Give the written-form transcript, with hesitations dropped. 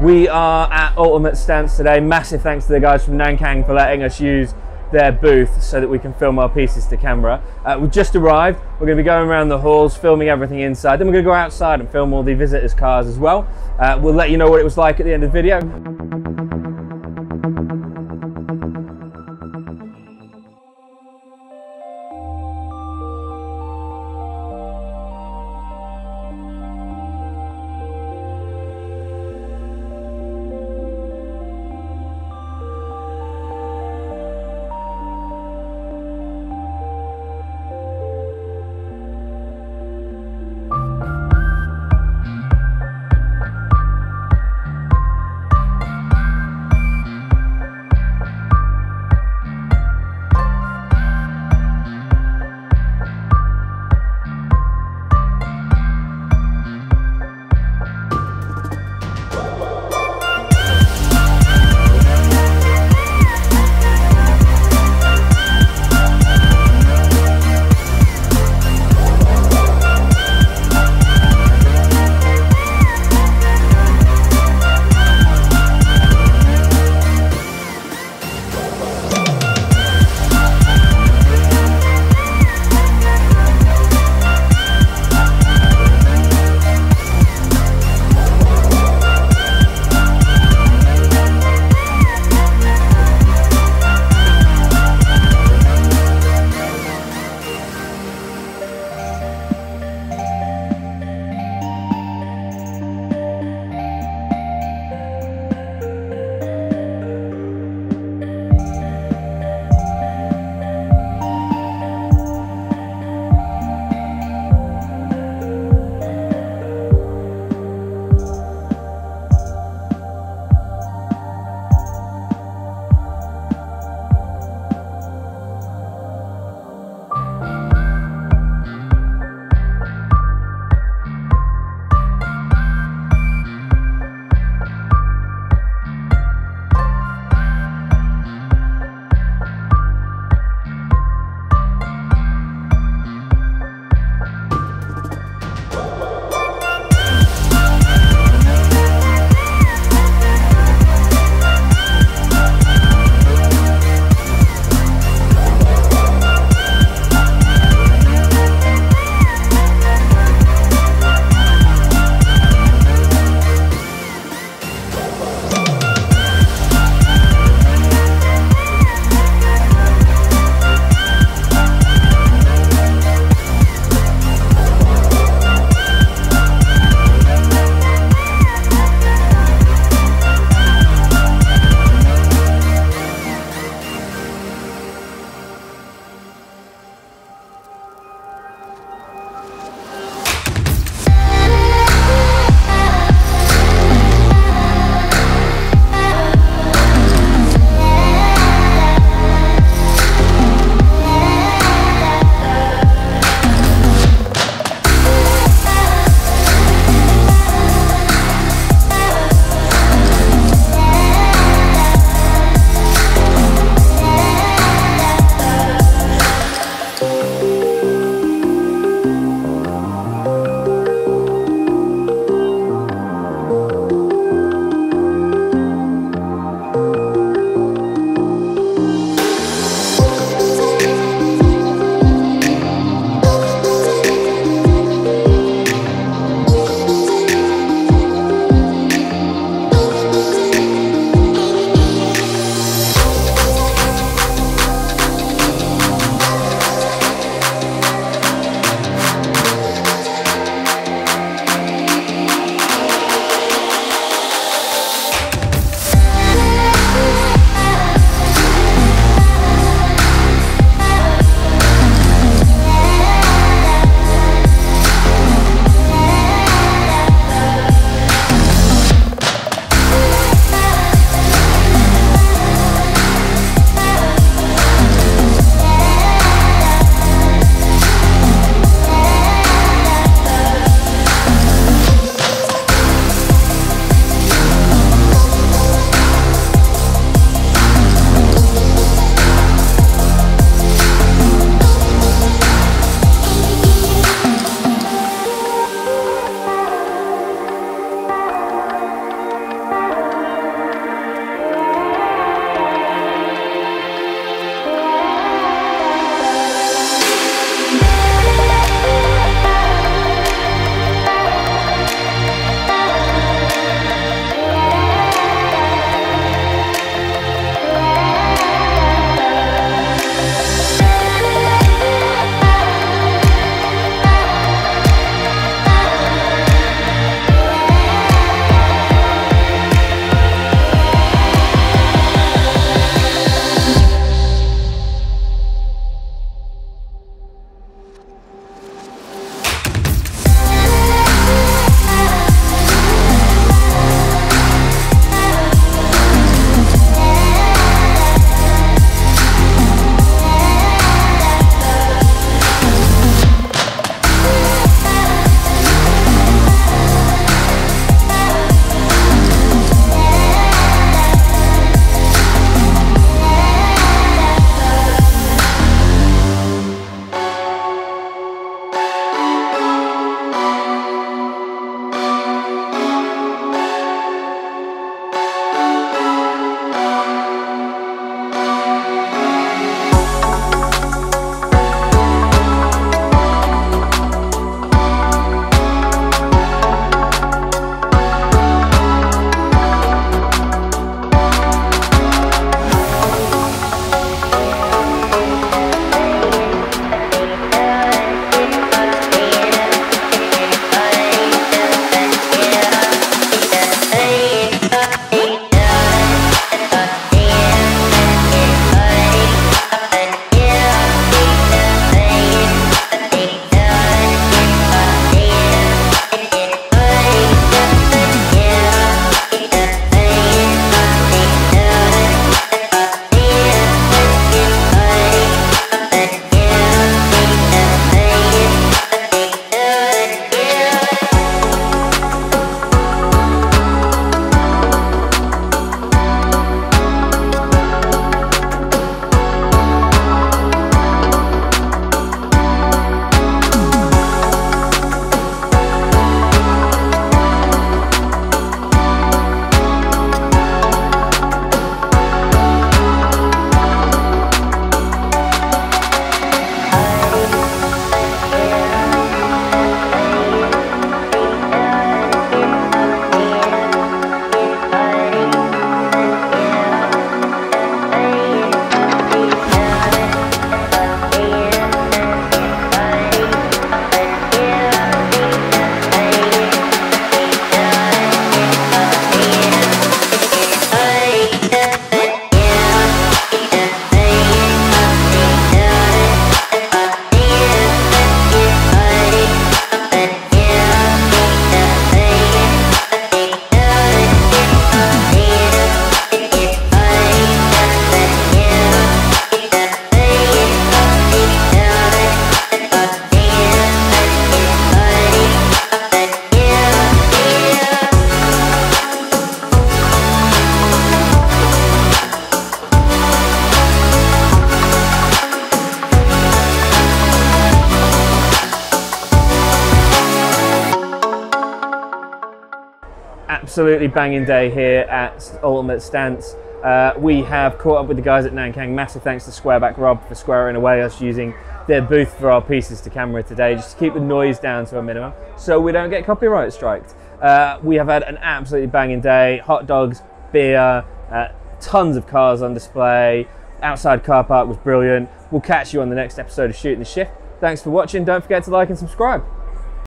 We are at Ultimate Stance today. Massive thanks to the guys from Nankang for letting us use their booth so that we can film our pieces to camera. We've just arrived. We're going to be going around the halls, filming everything inside. Then we're going to go outside and film all the visitors' cars as well. We'll let you know what it was like at the end of the video. absolutely banging day here at Ultimate Stance. We have caught up with the guys at Nankang. Massive thanks to Squareback Rob for squaring away us using their booth for our pieces to camera today, just to keep the noise down to a minimum so we don't get copyright striked. We have had an absolutely banging day. Hot dogs, beer, tons of cars on display. Outside car park was brilliant. We'll catch you on the next episode of Shooting the Shift. Thanks for watching. Don't forget to like and subscribe.